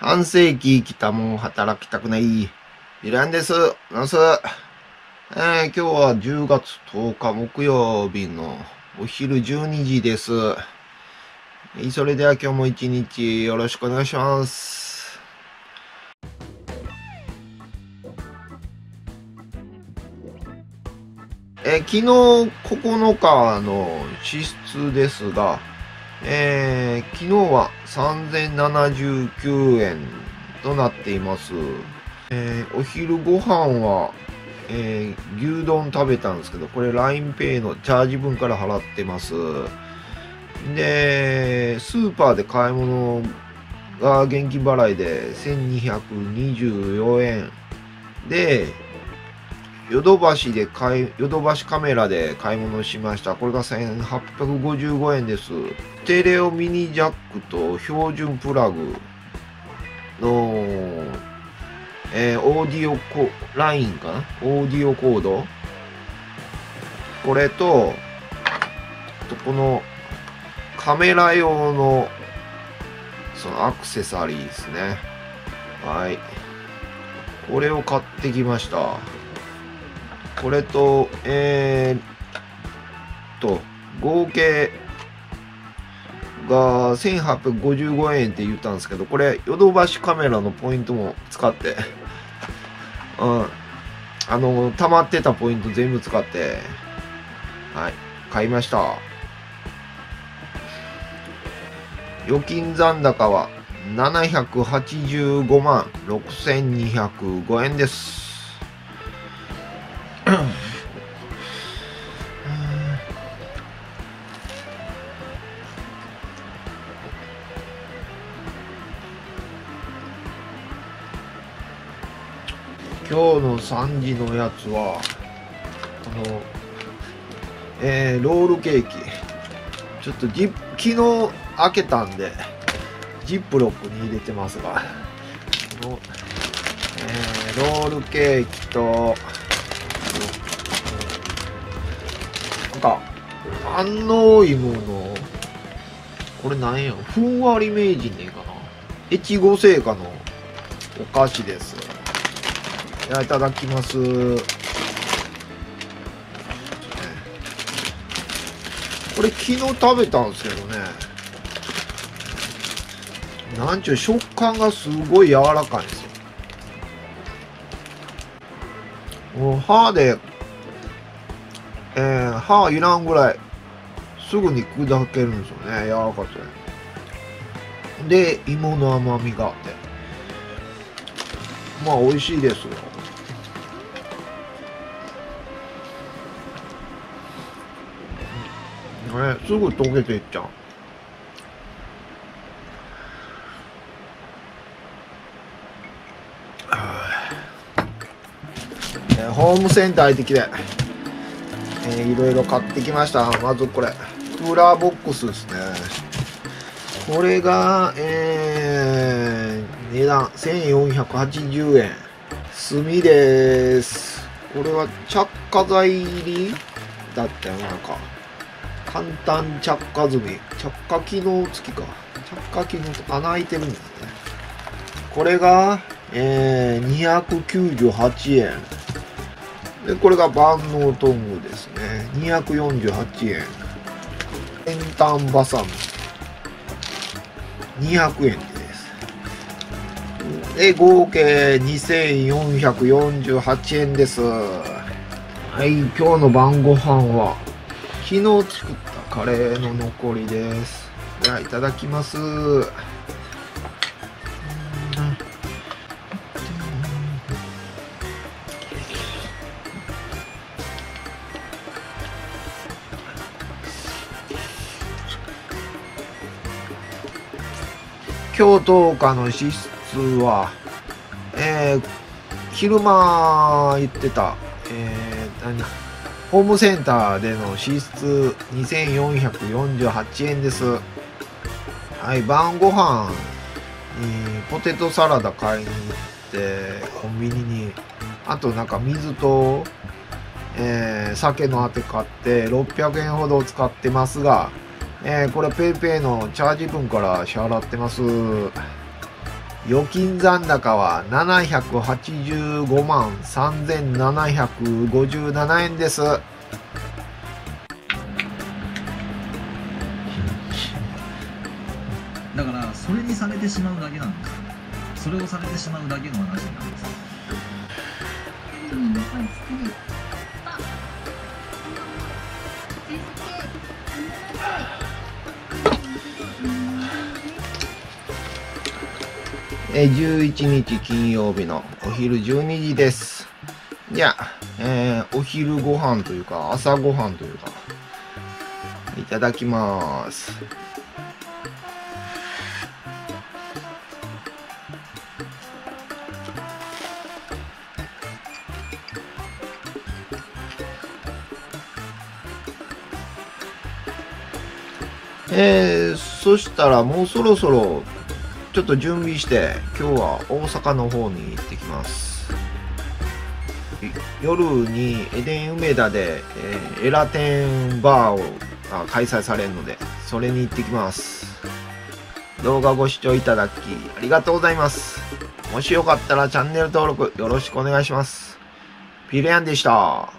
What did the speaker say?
半世紀生きたもん働きたくない。イランです。ナス。今日は10月10日木曜日のお昼12時です。それでは今日も一日よろしくお願いします。昨日9日の支出ですが、昨日は3079円となっています。お昼ご飯は、牛丼食べたんですけど、これ LINE Pay のチャージ分から払ってます。で、スーパーで買い物が現金払いで1224円で、ヨドバシカメラで買い物しました。これが1855円です。テレオミニジャックと標準プラグの、ラインかな？オーディオコード。これと、このカメラ用の、そのアクセサリーですね。はい。これを買ってきました。これと、合計が1855円って言ったんですけど、これ、ヨドバシカメラのポイントも使って、溜まってたポイント全部使って、はい、買いました。預金残高は785万6205円です。今日の3時のやつはロールケーキ、ちょっと昨日開けたんでジップロックに入れてますが、ロールケーキとなんか多いもの、これなんや、ふんわり名人でいいかな、越後製菓のお菓子です。いただきます。これ昨日食べたんですけどね、なんちゅう食感がすごい柔らかいんですよ。もう歯で、歯いらんぐらいすぐに砕けるんですよね。柔らかくて、で芋の甘みがあって、まあ美味しいですよ。すぐ溶けていっちゃう。ホームセンター行ってきていろいろ買ってきました。まずこれクーラーボックスですね。これが、値段1480円。炭です。これは着火剤入りだったよ。なんか簡単着火済み、着火機能付きか、着火機能と穴開いてるんですね。これが、298円で、これが万能トングですね。248円。先端バサミ200円です。で、合計2448円です。はい、今日の晩ご飯は、昨日作ったカレーの残りです。では、いただきます。今日10日の支出は、昼間言ってた、ホームセンターでの支出2448円です。はい、晩ご飯にポテトサラダ買いに行って、コンビニに、あとなんか水と、酒のあて買って600円ほど使ってますが、これは PayPay のチャージ分から支払ってます。預金残高は785万3757円です。だからそれにされてしまうだけなんです。それをされてしまうだけの話なんです。11日金曜日のお昼12時です。じゃあ、お昼ご飯というか朝ご飯というかいただきます。そしたらもうそろそろちょっと準備して今日は大阪の方に行ってきます。夜にエデン梅田で、エラテンバーが開催されるのでそれに行ってきます。動画ご視聴いただきありがとうございます。もしよかったらチャンネル登録よろしくお願いします。ピレヤンでした。